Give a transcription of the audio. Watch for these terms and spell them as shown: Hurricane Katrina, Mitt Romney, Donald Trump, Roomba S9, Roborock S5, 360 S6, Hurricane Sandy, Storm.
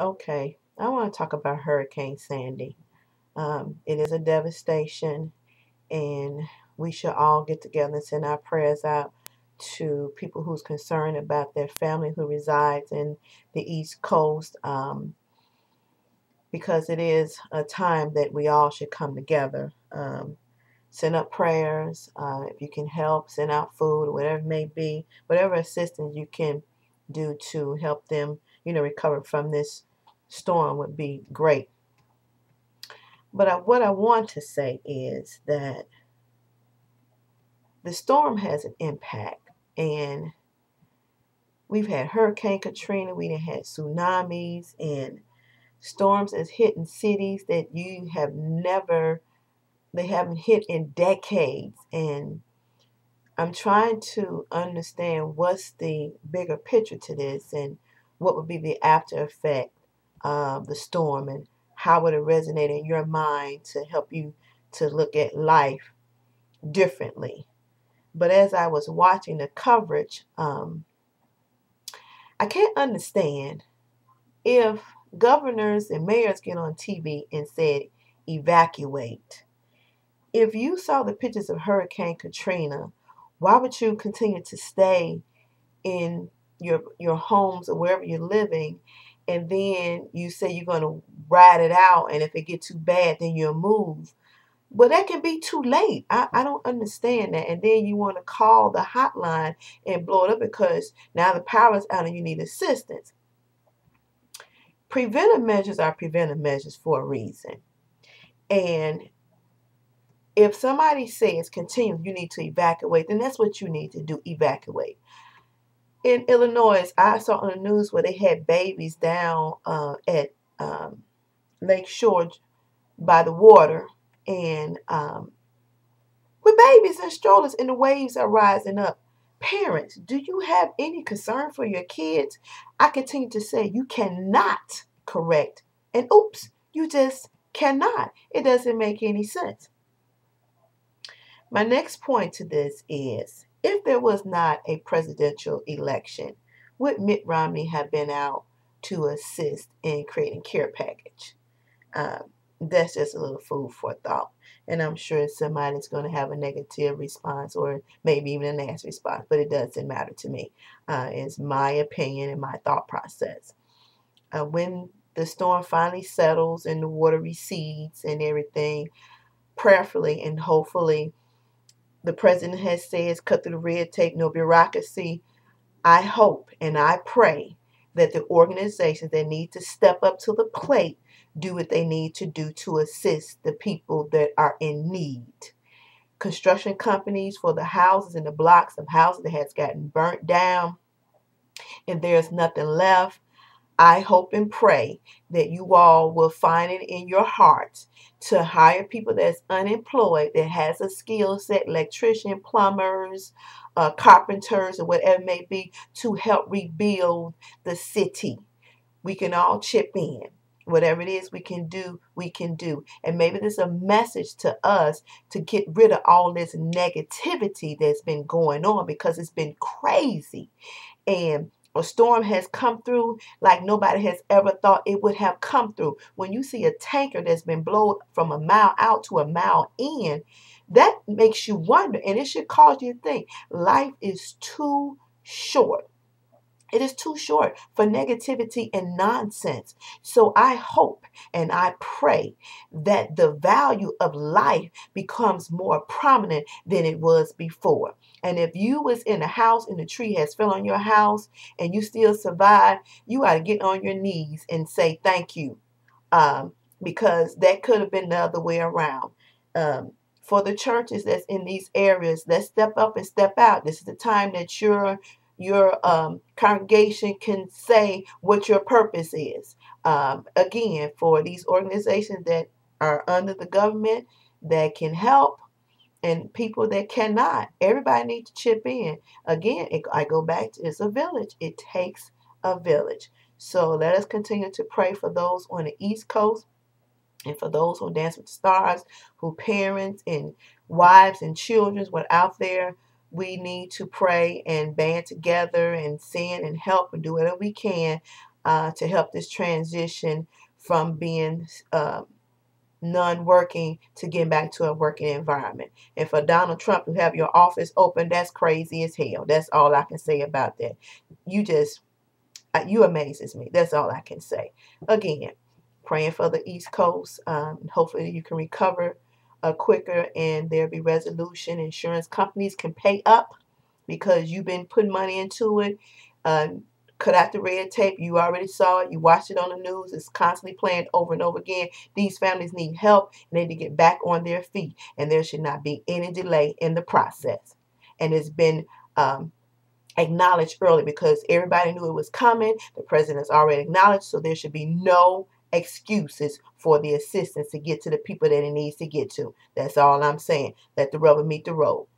Okay, I want to talk about Hurricane Sandy. It is a devastation, and we should all get together and send our prayers out to people who's concerned about their family who resides in the East Coast, because it is a time that we all should come together. Send up prayers. If you can help, send out food, whatever it may be, whatever assistance you can do to help them, you know, recover from this storm would be great. But what I want to say is that the storm has an impact, and we've had Hurricane Katrina, we had tsunamis, and storms is hitting cities that you have never, they haven't hit in decades. And I'm trying to understand what's the bigger picture to this, and what would be the after effect of the storm, and how would it resonate in your mind to help you to look at life differently. But as I was watching the coverage, I can't understand if governors and mayors get on TV and said, evacuate. If you saw the pictures of Hurricane Katrina, why would you continue to stay in your homes or wherever you're living, and then you say you're going to ride it out, and if it gets too bad, then you'll move? But that can be too late. I don't understand that. And then you want to call the hotline and blow it up because now the power is out and you need assistance. Preventive measures are preventive measures for a reason. And if somebody says, continue, you need to evacuate, then that's what you need to do, evacuate. In Illinois, I saw on the news where they had babies down at Lake Shore by the water, and with babies and strollers, and the waves are rising up. Parents, do you have any concern for your kids? I continue to say you cannot correct, and oops, you just cannot. It doesn't make any sense. My next point to this is, if there was not a presidential election, would Mitt Romney have been out to assist in creating care package? That's just a little food for thought. And I'm sure somebody's going to have a negative response or maybe even a nasty response, but it doesn't matter to me. It's my opinion and my thought process. When the storm finally settles and the water recedes and everything, prayerfully and hopefully, the president has said, cut through the red tape, no bureaucracy. I hope and I pray that the organizations that need to step up to the plate do what they need to do to assist the people that are in need. Construction companies for the houses and the blocks of houses that has gotten burnt down and there's nothing left. I hope and pray that you all will find it in your hearts to hire people that's unemployed, that has a skill set, electrician, plumbers, carpenters, or whatever it may be, to help rebuild the city. We can all chip in. Whatever it is we can do, we can do. And maybe there's a message to us to get rid of all this negativity that's been going on, because it's been crazy. And a storm has come through like nobody has ever thought it would have come through. When you see a tanker that's been blown from a mile out to a mile in, that makes you wonder, and it should cause you to think. Life is too short. It is too short for negativity and nonsense. So I hope and I pray that the value of life becomes more prominent than it was before. And if you was in a house and the tree has fell on your house and you still survived, you ought to get on your knees and say thank you, because that could have been the other way around. For the churches that's in these areas, let's step up and step out. This is the time that your congregation can say what your purpose is. Again, for these organizations that are under the government that can help and people that cannot, everybody needs to chip in. Again, I go back to, it's a village. It takes a village. So let us continue to pray for those on the East Coast and for those who dance with the stars, who parents and wives and children were out there. We need to pray and band together and send and help and do whatever we can to help this transition from being non-working to getting back to a working environment. And for Donald Trump to have your office open, that's crazy as hell. That's all I can say about that. You amazes me. That's all I can say. Again, praying for the East Coast. Hopefully you can recover quicker and there'll be resolution. Insurance companies can pay up because you've been putting money into it. Cut out the red tape. You already saw it. You watched it on the news. It's constantly playing over and over again. These families need help and they need to get back on their feet. And there should not be any delay in the process. And it's been acknowledged early because everybody knew it was coming. The president's already acknowledged, so there should be no excuses for the assistance to get to the people that it needs to get to. That's all I'm saying. Let the rubber meet the road.